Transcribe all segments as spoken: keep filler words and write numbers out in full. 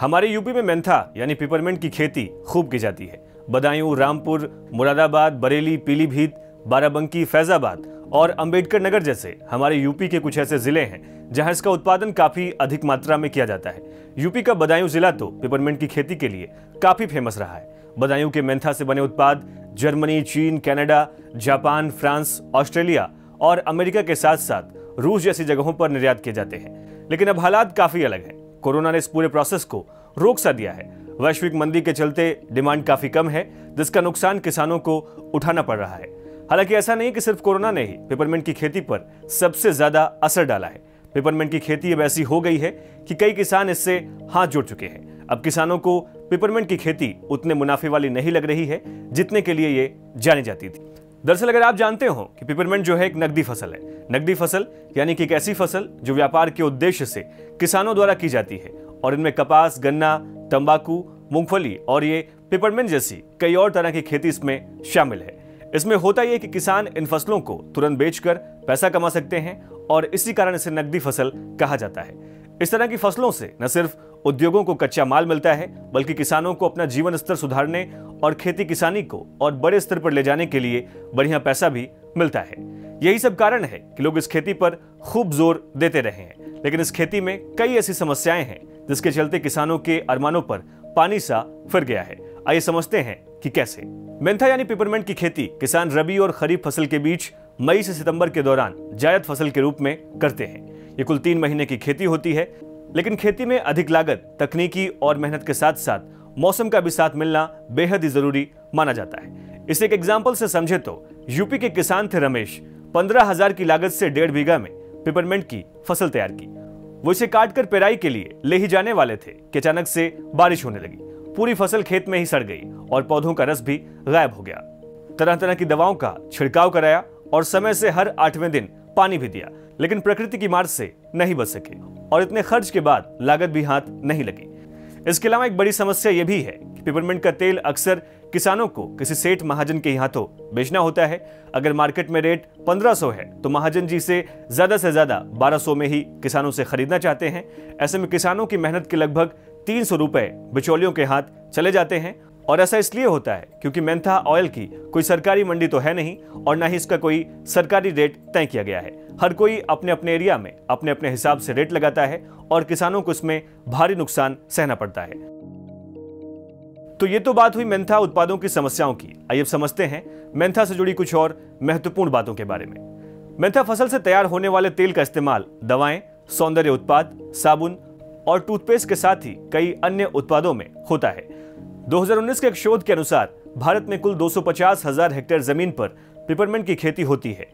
हमारे यूपी में मेंथा यानी पिपरमेंट की खेती खूब की जाती है। बदायूं, रामपुर, मुरादाबाद, बरेली, पीलीभीत, बाराबंकी, फैजाबाद और अंबेडकर नगर जैसे हमारे यूपी के कुछ ऐसे ज़िले हैं जहां इसका उत्पादन काफ़ी अधिक मात्रा में किया जाता है। यूपी का बदायूं ज़िला तो पिपरमेंट की खेती के लिए काफ़ी फेमस रहा है। बदायूं के मेंथा से बने उत्पाद जर्मनी, चीन, कनाडा, जापान, फ्रांस, ऑस्ट्रेलिया और अमेरिका के साथ साथ रूस जैसी जगहों पर निर्यात किए जाते हैं। लेकिन अब हालात काफ़ी अलग हैं। कोरोना ने इस पूरे प्रोसेस को रोक सा दिया है। वैश्विक मंदी के चलते डिमांड काफ़ी कम है, जिसका नुकसान किसानों को उठाना पड़ रहा है। हालांकि ऐसा नहीं कि सिर्फ कोरोना ने ही पिपरमेंट की खेती पर सबसे ज़्यादा असर डाला है। पिपरमेंट की खेती अब ऐसी हो गई है कि कई किसान इससे हाथ जोड़ चुके हैं। अब किसानों को पिपरमेंट की खेती उतने मुनाफे वाली नहीं लग रही है जितने के लिए ये जानी जाती थी। दरअसल अगर आप जानते हो कि पिपरमेंट जो है एक नकदी फसल है। नकदी फसल यानी कि एक ऐसी फसल जो व्यापार के उद्देश्य से किसानों द्वारा की जाती है और इनमें कपास, गन्ना, तंबाकू, मूंगफली और ये पिपरमेंट जैसी कई और तरह की खेती इसमें शामिल है। इसमें होता यह कि किसान इन फसलों को तुरंत बेचकर पैसा कमा सकते हैं और इसी कारण इसे नकदी फसल कहा जाता है। इस तरह की फसलों से न सिर्फ उद्योगों को कच्चा माल मिलता है बल्कि किसानों को अपना जीवन स्तर सुधारने और खेती किसानी को और बड़े स्तर पर ले जाने के लिए बढ़िया पैसा भी मिलता है। यही सब कारण है कि लोग इस खेती पर खूब जोर देते रहे हैं। लेकिन इस खेती में कई ऐसी समस्याएं हैं जिसके चलते किसानों के अरमानों पर पानी सा फिर गया है। आइए समझते हैं कि कैसे। मेंथा यानी पिपरमेंट की खेती किसान रबी और खरीफ फसल के बीच मई से सितंबर के दौरान जायद फसल के रूप में करते हैं। ये कुल तीन महीने की खेती होती है। लेकिन खेती में अधिक लागत, तकनीकी और मेहनत के साथ साथ मौसम का भी साथ मिलना बेहद ही जरूरी माना जाता है। इसे एक एग्जाम्पल से समझे तो यूपी के किसान थे रमेश। पंद्रह हजार की लागत से डेढ़ बीघा में पिपरमेंट की फसल तैयार की। वो इसे काट कर पेराई के लिए ले ही जाने वाले थे कि अचानक से बारिश होने लगी। पूरी फसल खेत में ही सड़ गई और पौधों का रस भी गायब हो गया। तरह तरह की दवाओं का छिड़काव कराया और समय से हर आठवें दिन पानी भी दिया, लेकिन प्रकृति की मार से नहीं बच सके और इतने खर्च के बाद लागत भी हाथ नहीं लगी। इसके अलावा एक बड़ी समस्या यह भी है कि पिपरमेंट का तेल अक्सर किसानों को किसी सेठ महाजन के हाथों बेचना होता है। अगर मार्केट में रेट पंद्रह सौ है तो महाजन जी से ज्यादा से ज्यादा बारह सौ में ही किसानों से खरीदना चाहते हैं। ऐसे में किसानों की मेहनत के लगभग तीन सौ रुपए बिचौलियों के हाथ चले जाते हैं। और ऐसा इसलिए होता है क्योंकि मेंथा ऑयल की कोई सरकारी मंडी तो है नहीं और ना ही इसका कोई सरकारी रेट तय किया गया है। हर कोई अपने अपने एरिया में अपने अपने हिसाब से रेट लगाता है और किसानों को इसमें भारी नुकसान सहना पड़ता है। तो ये तो बात हुई मेंथा उत्पादों की समस्याओं की। आइए अब समझते हैं मेंथा से जुड़ी कुछ और महत्वपूर्ण बातों के बारे में। मेंथा फसल से तैयार होने वाले तेल का इस्तेमाल दवाएं, सौंदर्य उत्पाद, साबुन और टूथपेस्ट के साथ ही कई अन्य उत्पादों में होता है। दो हज़ार उन्नीस के एक शोध के अनुसार भारत में कुल दो सौ पचास हज़ार हेक्टेयर जमीन पर पिपरमेंट की खेती होती है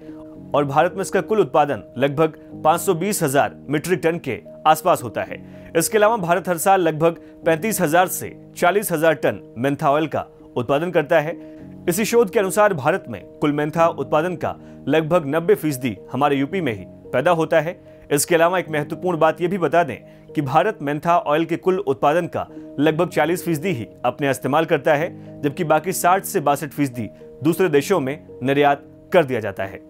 और भारत में इसका कुल उत्पादन लगभग पाँच सौ बीस हज़ार मीट्रिक टन के आसपास होता है। इसके अलावा भारत हर साल लगभग पैंतीस हज़ार से चालीस हज़ार टन मेंथा ऑयल का उत्पादन करता है। इसी शोध के अनुसार भारत में कुल मेंथा उत्पादन का लगभग नब्बे फीसदी हमारे यूपी में ही पैदा होता है। इसके अलावा एक महत्वपूर्ण बात यह भी बता दें कि भारत मेंथा ऑयल के कुल उत्पादन का लगभग चालीस फीसदी ही अपने इस्तेमाल करता है, जबकि बाकी साठ से बासठ फीसदी दूसरे देशों में निर्यात कर दिया जाता है।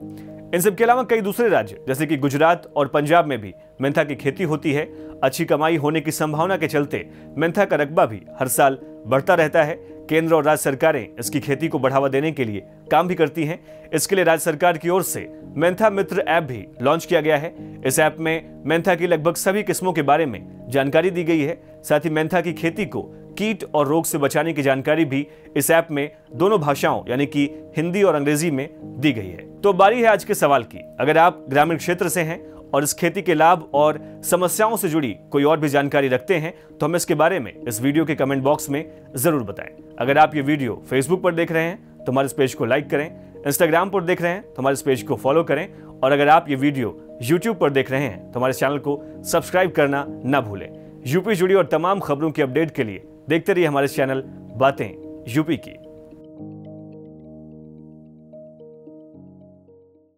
इन सब के अलावा कई दूसरे राज्य जैसे कि गुजरात और पंजाब में भी मेंथा की खेती होती है। अच्छी कमाई होने की संभावना के चलते मेंथा का रकबा भी हर साल बढ़ता रहता है। केंद्र और राज्य सरकारें इसकी खेती को बढ़ावा देने के लिए काम भी करती हैं। इसके लिए राज्य सरकार की ओर से मेंथा मित्र ऐप भी लॉन्च किया गया है। इस ऐप में मेंथा की लगभग सभी किस्मों के बारे में जानकारी दी गई है। साथ ही मेंथा की खेती को कीट और रोग से बचाने की जानकारी भी इस ऐप में दोनों भाषाओं यानी कि हिंदी और अंग्रेजी में दी गई है। तो बारी है आज के सवाल की। अगर आप ग्रामीण क्षेत्र से हैं और इस खेती के लाभ और समस्याओं से जुड़ी कोई और भी जानकारी रखते हैं तो हमें इसके बारे में इस वीडियो के कमेंट बॉक्स में जरूर बताएं। अगर आप ये वीडियो फेसबुक पर देख रहे हैं तो हमारे इस पेज को लाइक करें। इंस्टाग्राम पर देख रहे हैं तो हमारे इस पेज को फॉलो करें। और अगर आप ये वीडियो यूट्यूब पर देख रहे हैं तो हमारे चैनल को सब्सक्राइब करना ना भूलें। यूपी जुड़ी और तमाम खबरों की अपडेट के लिए देखते रहिए हमारे चैनल बातें यूपी की।